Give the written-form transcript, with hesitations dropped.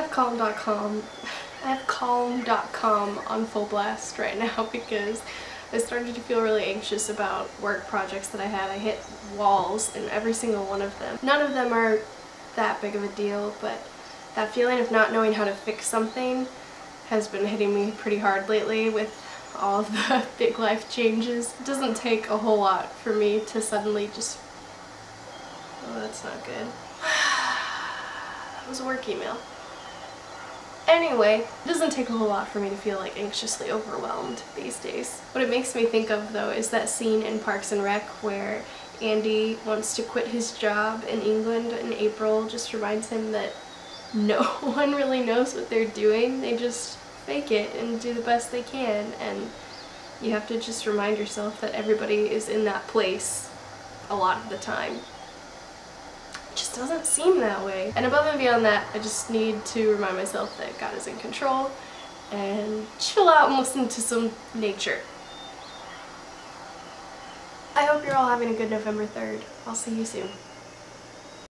have calm.com. I have calm.com on full blast right now because I started to feel really anxious about work projects that I had. I hit walls in every single one of them. None of them are that big of a deal, but that feeling of not knowing how to fix something has been hitting me pretty hard lately with all of the big life changes. It doesn't take a whole lot for me to suddenly just... Oh, that's not good. That was a work email. Anyway, it doesn't take a whole lot for me to feel like anxiously overwhelmed these days. What it makes me think of though is that scene in Parks and Rec where Andy wants to quit his job in England and April just reminds him that no one really knows what they're doing. They just fake it and do the best they can, and you have to just remind yourself that everybody is in that place a lot of the time. Just doesn't seem that way. And above and beyond that, I just need to remind myself that God is in control and chill out and listen to some nature. I hope you're all having a good November 3rd. I'll see you soon.